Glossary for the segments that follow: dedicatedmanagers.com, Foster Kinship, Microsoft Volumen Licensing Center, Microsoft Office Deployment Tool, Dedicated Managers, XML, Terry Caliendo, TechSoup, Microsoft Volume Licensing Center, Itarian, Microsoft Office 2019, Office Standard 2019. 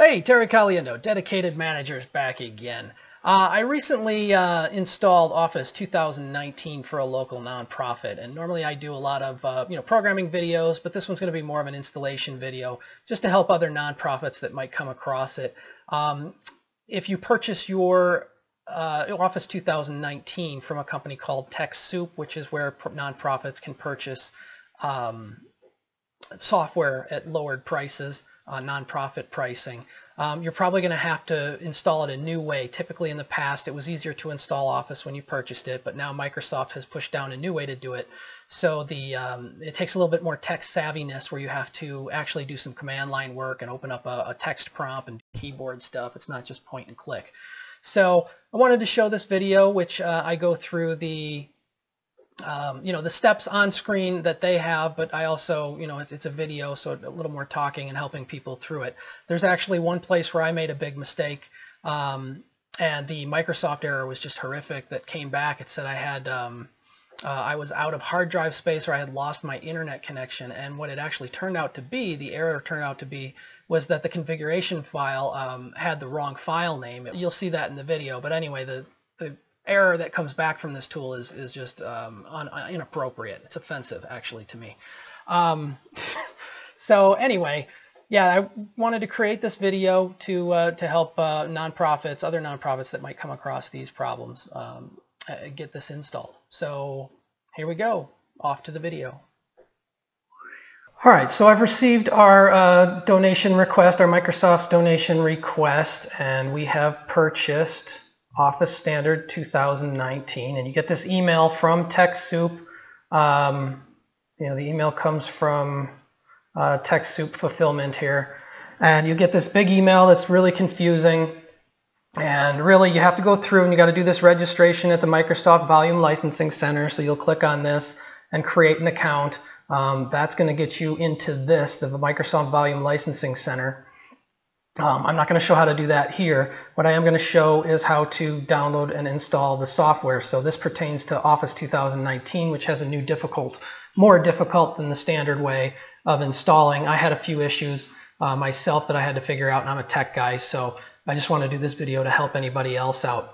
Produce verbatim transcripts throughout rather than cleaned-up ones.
Hey, Terry Caliendo, Dedicated Managers, back again. Uh, I recently uh, installed Office two thousand nineteen for a local nonprofit, and normally I do a lot of uh, you know programming videos, but this one's going to be more of an installation video just to help other nonprofits that might come across it. Um, if you purchase your uh, Office two thousand nineteen from a company called TechSoup, which is where nonprofits can purchase um, software at lowered prices, uh, nonprofit pricing, Um, you're probably going to have to install it a new way. Typically in the past it was easier to install Office when you purchased it, but now Microsoft has pushed down a new way to do it. So the um, it takes a little bit more tech savviness, where you have to actually do some command line work and open up a, a text prompt and keyboard stuff. It's not just point and click. So I wanted to show this video, which uh, I go through the Um, you know, the steps on screen that they have, but I also, you know, it's, it's a video, so a little more talking and helping people through it. There's actually one place where I made a big mistake, um, and the Microsoft error was just horrific that came back. It said I had, um, uh, I was out of hard drive space, or I had lost my internet connection, and what it actually turned out to be, the error turned out to be, was that the configuration file um, had the wrong file name. You'll see that in the video, but anyway, the, the error that comes back from this tool is, is just um, un, un, inappropriate. It's offensive, actually, to me. Um, so anyway, yeah, I wanted to create this video to, uh, to help uh, nonprofits, other nonprofits that might come across these problems, um, get this installed. So here we go, off to the video. All right, so I've received our uh, donation request, our Microsoft donation request, and we have purchased Office Standard two thousand nineteen, and you get this email from TechSoup. Um, you know, the email comes from uh, TechSoup Fulfillment here, and you get this big email that's really confusing, and really you have to go through and you got to do this registration at the Microsoft Volume Licensing Center. So you'll click on this and create an account. Um, that's going to get you into this, the Microsoft Volume Licensing Center. Um, I'm not going to show how to do that here. What I am going to show is how to download and install the software. So this pertains to Office two thousand nineteen, which has a new difficult, more difficult than the standard way of installing. I had a few issues uh, myself that I had to figure out, and I'm a tech guy, so I just want to do this video to help anybody else out.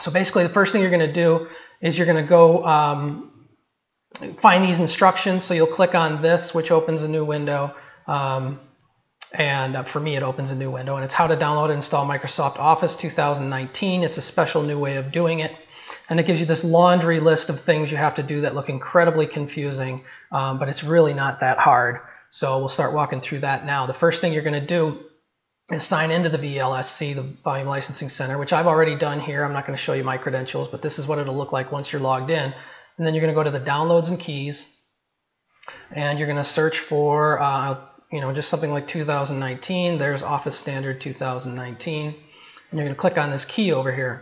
So basically the first thing you're going to do is you're going to go um, find these instructions. So you'll click on this, which opens a new window. Um, And for me, it opens a new window, and it's how to download and install Microsoft Office two thousand nineteen. It's a special new way of doing it, and it gives you this laundry list of things you have to do that look incredibly confusing, um, but it's really not that hard. So we'll start walking through that now. The first thing you're going to do is sign into the V L S C, the Volume Licensing Center, which I've already done here. I'm not going to show you my credentials, but this is what it'll look like once you're logged in. And then you're going to go to the Downloads and Keys, and you're going to search for uh, you know, just something like two thousand nineteen. There's Office Standard two thousand nineteen, and you're going to click on this key over here.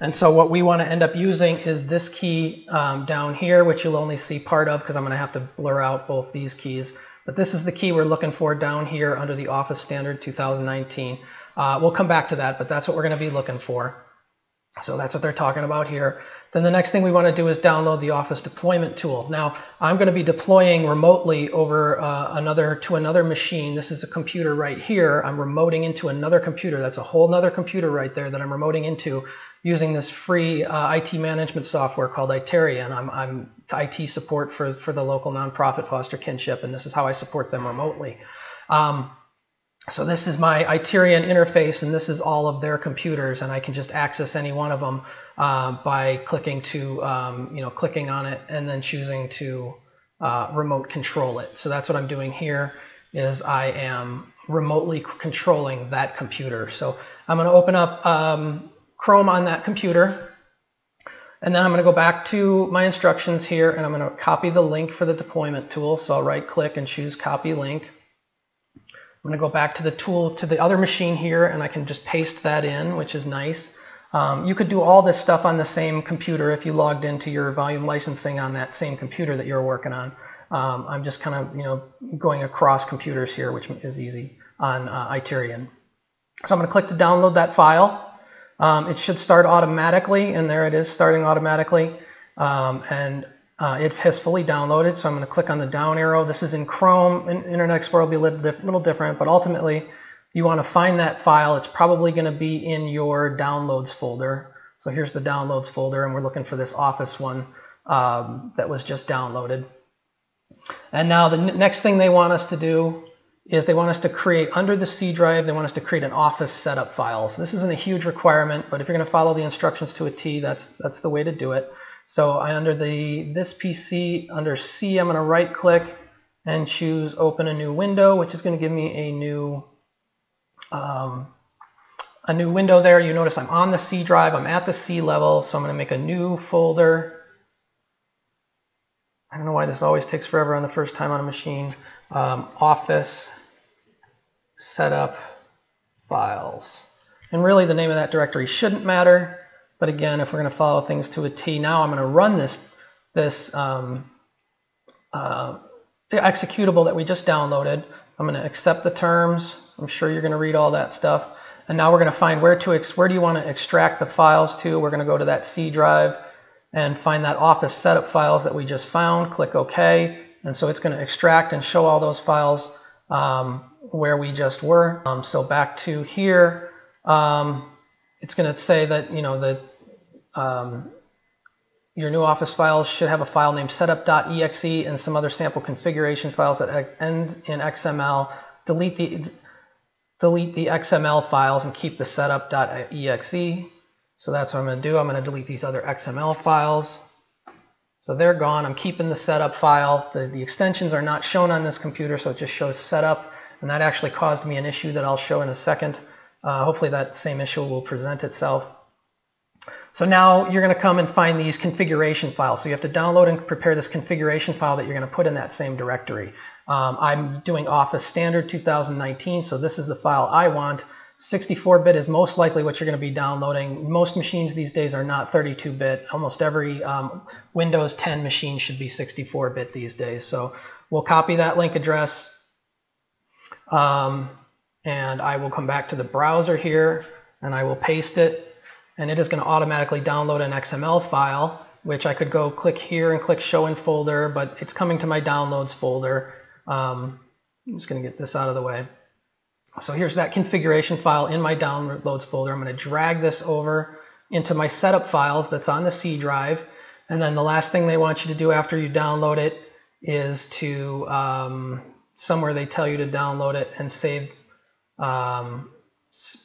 And so what we want to end up using is this key um, down here, which you'll only see part of because I'm going to have to blur out both these keys. But this is the key we're looking for down here under the Office Standard two thousand nineteen. Uh, we'll come back to that, but that's what we're going to be looking for. So that's what they're talking about here. Then the next thing we want to do is download the Office Deployment Tool. Now, I'm going to be deploying remotely over uh, another to another machine. This is a computer right here. I'm remoting into another computer. That's a whole nother computer right there that I'm remoting into using this free uh, I T management software called Itarian. I'm, I'm I T support for, for the local nonprofit Foster Kinship, and this is how I support them remotely. Um, So this is my Itarian interface, and this is all of their computers, and I can just access any one of them uh, by clicking to, um, you know, clicking on it and then choosing to uh, remote control it. So that's what I'm doing here, is I am remotely controlling that computer. So I'm going to open up um, Chrome on that computer, and then I'm going to go back to my instructions here, and I'm going to copy the link for the deployment tool. So I'll right-click and choose Copy Link. I'm going to go back to the tool, to the other machine here, and I can just paste that in, which is nice. Um, you could do all this stuff on the same computer if you logged into your volume licensing on that same computer that you're working on. Um, I'm just kind of, you know, going across computers here, which is easy on uh, Itarian. So I'm going to click to download that file. Um, it should start automatically, and there it is, starting automatically. Um, and Uh, it has fully downloaded, so I'm going to click on the down arrow. This is in Chrome, and Internet Explorer will be a little different, but ultimately You want to find that file. It's probably going to be in your downloads folder. So here's the downloads folder, and we're looking for this Office one um, that was just downloaded. And now the next thing they want us to do is they want us to create, under the C drive, they want us to create an Office setup file. So this isn't a huge requirement, but if you're going to follow the instructions to a T, that's that's the way to do it. So I, under the this P C, under C, I'm going to right click and choose open a new window, which is going to give me a new um, a new window there. You notice I'm on the C drive, I'm at the C level, so I'm going to make a new folder. I don't know why this always takes forever on the first time on a machine. Um, Office setup files. And really the name of that directory shouldn't matter, but again, if we're going to follow things to a T, now I'm going to run this, this um, uh, executable that we just downloaded. I'm going to accept the terms. I'm sure you're going to read all that stuff. And now we're going to find where to ex where do you want to extract the files to. We're going to go to that C drive and find that Office setup files that we just found. Click OK. And so it's going to extract and show all those files um, where we just were. Um, so back to here, um, it's going to say that, you know, that um, your new Office files should have a file named setup dot E X E and some other sample configuration files that end in X M L. Delete the delete the X M L files and keep the setup dot E X E. So that's what I'm going to do. I'm going to delete these other X M L files. So they're gone. I'm keeping the setup file. The, the extensions are not shown on this computer, so it just shows setup. And that actually caused me an issue that I'll show in a second. Uh, hopefully that same issue will present itself. So now you're going to come and find these configuration files. So you have to download and prepare this configuration file that you're going to put in that same directory. Um, I'm doing Office Standard two thousand nineteen, so this is the file I want. sixty-four bit is most likely what you're going to be downloading. Most machines these days are not thirty-two bit. Almost every um, Windows ten machine should be sixty-four bit these days. So we'll copy that link address. Um, and I will come back to the browser here and I will paste it. And it is going to automatically download an X M L file, which I could go click here and click show in folder, but it's coming to my downloads folder. Um, I'm just going to get this out of the way. So here's that configuration file in my downloads folder. I'm going to drag this over into my setup files that's on the C drive. And then the last thing they want you to do after you download it is to um, somewhere they tell you to download it and save, um,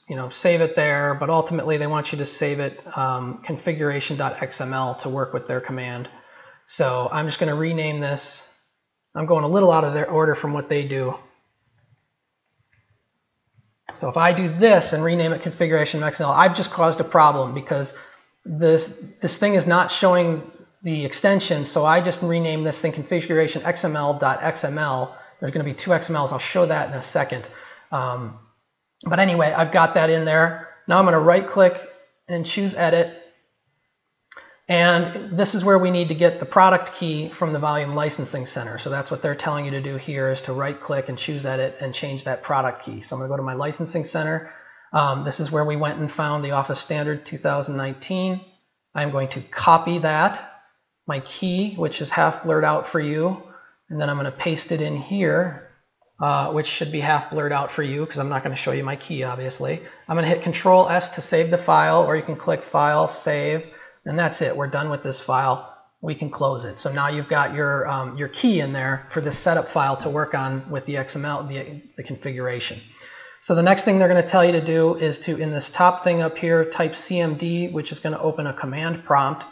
you know, save it there. But ultimately they want you to save it um, configuration dot X M L to work with their command. So I'm just going to rename this. I'm going a little out of their order from what they do. So if I do this and rename it configuration dot X M L, I've just caused a problem because this, this thing is not showing the extension. So I just rename this thing configuration X M L dot X M L. There's going to be two X M Ls. I'll show that in a second. Um, but anyway, I've got that in there. Now I'm going to right click and choose edit. And this is where we need to get the product key from the Volume Licensing Center. So that's what they're telling you to do here, is to right-click and choose Edit and change that product key. So I'm going to go to my Licensing Center. Um, this is where we went and found the Office Standard two thousand nineteen. I'm going to copy that, my key, which is half blurred out for you, and then I'm going to paste it in here, uh, which should be half blurred out for you because I'm not going to show you my key, obviously. I'm going to hit Control S to save the file, or you can click File, Save. And that's it. We're done with this file. We can close it. So now you've got your um, your key in there for this setup file to work on with the X M L, the, the configuration. So the next thing they're going to tell you to do is to, in this top thing up here, type C M D, which is going to open a command prompt.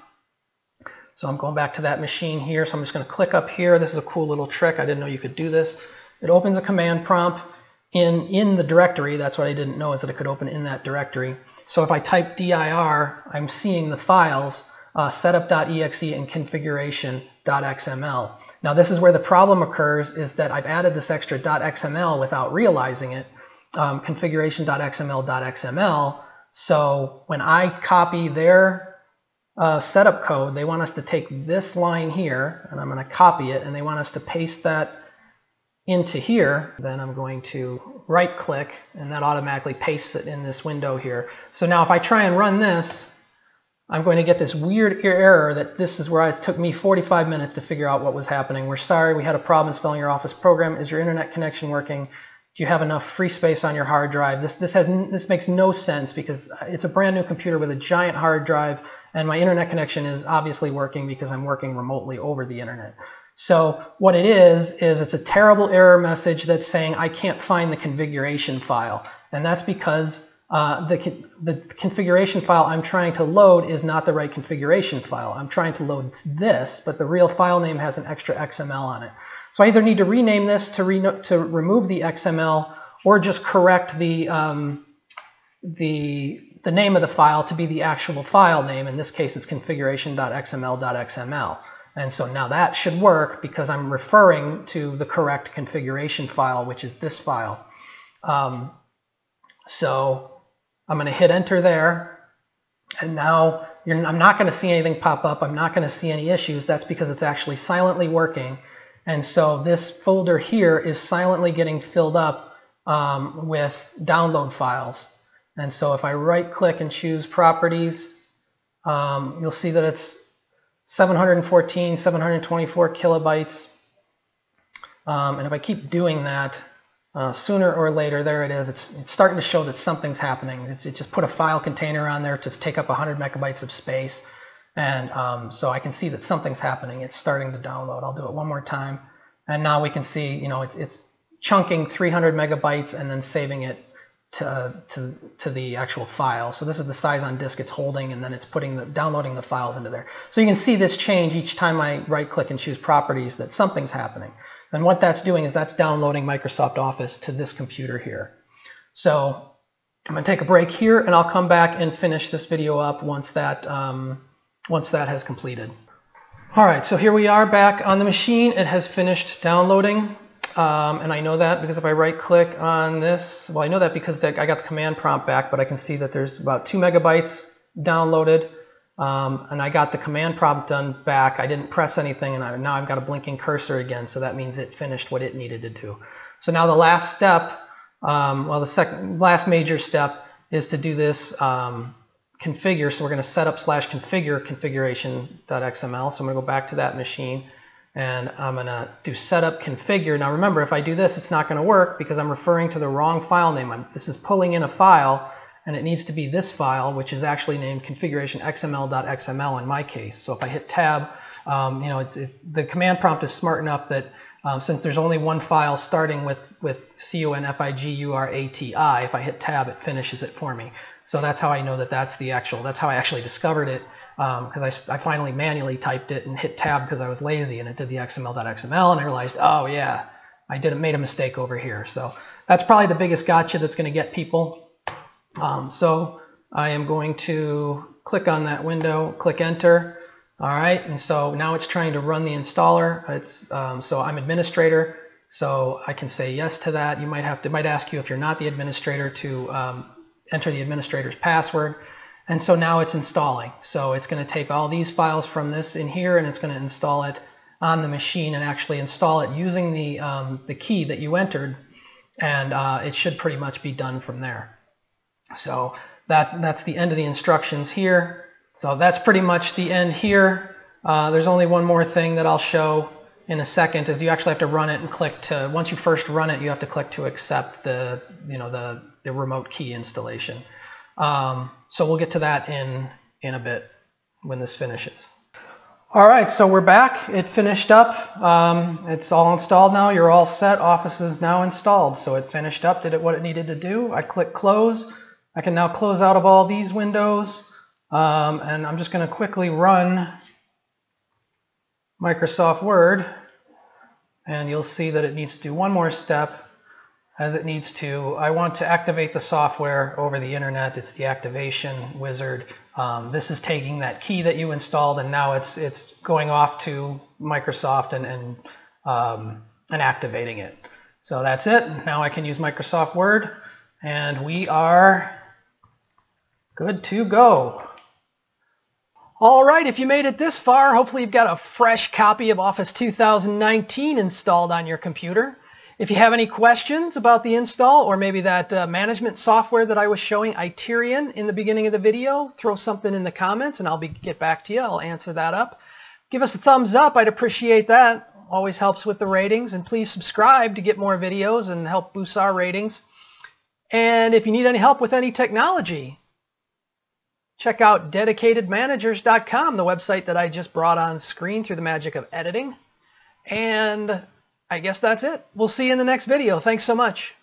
So I'm going back to that machine here. So I'm just going to click up here. This is a cool little trick. I didn't know you could do this. It opens a command prompt in, in the directory. That's what I didn't know, is that it could open in that directory. So if I type dir, I'm seeing the files, uh, setup dot E X E and configuration dot X M L. Now this is where the problem occurs, is that I've added this extra .xml without realizing it, um, configuration dot X M L dot X M L. So when I copy their uh, setup code, they want us to take this line here, and I'm going to copy it, and they want us to paste that into here. Then I'm going to right click, and that automatically pastes it in this window here. So now if I try and run this, I'm going to get this weird error that this is where it took me forty-five minutes to figure out what was happening. We're sorry, we had a problem installing your Office program. Is your internet connection working? Do you have enough free space on your hard drive? This, this, has, this makes no sense because it's a brand new computer with a giant hard drive, and my internet connection is obviously working because I'm working remotely over the internet. So what it is, is it's a terrible error message that's saying I can't find the configuration file. And that's because uh, the, the configuration file I'm trying to load is not the right configuration file. I'm trying to load this, but the real file name has an extra X M L on it. So I either need to rename this to, re to remove the X M L, or just correct the, um, the, the name of the file to be the actual file name. In this case, it's configuration dot X M L dot X M L. And so now that should work because I'm referring to the correct configuration file, which is this file. Um, so I'm going to hit enter there. And now you're, I'm not going to see anything pop up. I'm not going to see any issues. That's because it's actually silently working. And so this folder here is silently getting filled up um, with download files. And so if I right click and choose properties, um, you'll see that it's seven hundred fourteen, seven hundred twenty-four kilobytes. Um, and if I keep doing that, uh, sooner or later, there it is, it's, it's starting to show that something's happening. It's, it just put a file container on there to take up one hundred megabytes of space. And um, so I can see that something's happening. It's starting to download. I'll do it one more time. And now we can see, you know, it's, it's chunking three hundred megabytes and then saving it to, to, to the actual file. So this is the size on disk it's holding, and then it's putting the, downloading the files into there. So you can see this change each time I right click and choose properties that something's happening. And what that's doing is that's downloading Microsoft Office to this computer here. So I'm going to take a break here, and I'll come back and finish this video up once that... Um, once that has completed. All right, so here we are back on the machine. It has finished downloading, um, and I know that because if I right-click on this, well, I know that because I got the command prompt back, but I can see that there's about two megabytes downloaded, um, and I got the command prompt done back. I didn't press anything, and I, now I've got a blinking cursor again, so that means it finished what it needed to do. So now the last step, um, well, the second last major step is to do this um, configure. So we're going to set up slash configure configuration dot X M L. So I'm going to go back to that machine, and I'm going to do setup configure. Now remember, if I do this, it's not going to work because I'm referring to the wrong file name. I'm, this is pulling in a file, and it needs to be this file, which is actually named configuration X M L dot X M L in my case. So if I hit tab, um, you know, it's, it, the command prompt is smart enough that um, since there's only one file starting with, with C O N F I G U R A T I, if I hit tab, it finishes it for me. So that's how I know that that's the actual, that's how I actually discovered it, because um, I, I finally manually typed it and hit tab because I was lazy, and it did the X M L dot X M L, and I realized, oh yeah, I did made a mistake over here. So that's probably the biggest gotcha that's going to get people. Um, so I am going to click on that window, click enter. All right, and so now it's trying to run the installer. It's um, so I'm administrator, so I can say yes to that. You might have to, might ask you if you're not the administrator to um, enter the administrator's password. And so now it's installing. So it's going to take all these files from this in here, and it's going to install it on the machine and actually install it using the, um, the key that you entered. And uh, it should pretty much be done from there. So that, that's the end of the instructions here. So that's pretty much the end here. Uh, there's only one more thing that I'll show in a second, is you actually have to run it and click to, once you first run it, you have to click to accept the, you know, the, the remote key installation. Um, so we'll get to that in, in a bit when this finishes. All right, so we're back. It finished up. Um, it's all installed now. You're all set. Office is now installed. So it finished up, did it what it needed to do. I click close. I can now close out of all these windows. Um, and I'm just going to quickly run Microsoft Word. And you'll see that it needs to do one more step. As it needs to, I want to activate the software over the internet. It's the activation wizard. Um, this is taking that key that you installed, and now it's it's going off to Microsoft and and um, and activating it. So that's it. Now I can use Microsoft Word, and we are good to go. All right, if you made it this far, hopefully you've got a fresh copy of Office two thousand nineteen installed on your computer. If you have any questions about the install, or maybe that uh, management software that I was showing, Itarian, in the beginning of the video, throw something in the comments and I'll be, get back to you. I'll answer that up. Give us a thumbs up. I'd appreciate that. always helps with the ratings. And please subscribe to get more videos and help boost our ratings. And if you need any help with any technology, check out dedicated managers dot com, the website that I just brought on screen through the magic of editing. And I guess that's it. We'll see you in the next video. Thanks so much.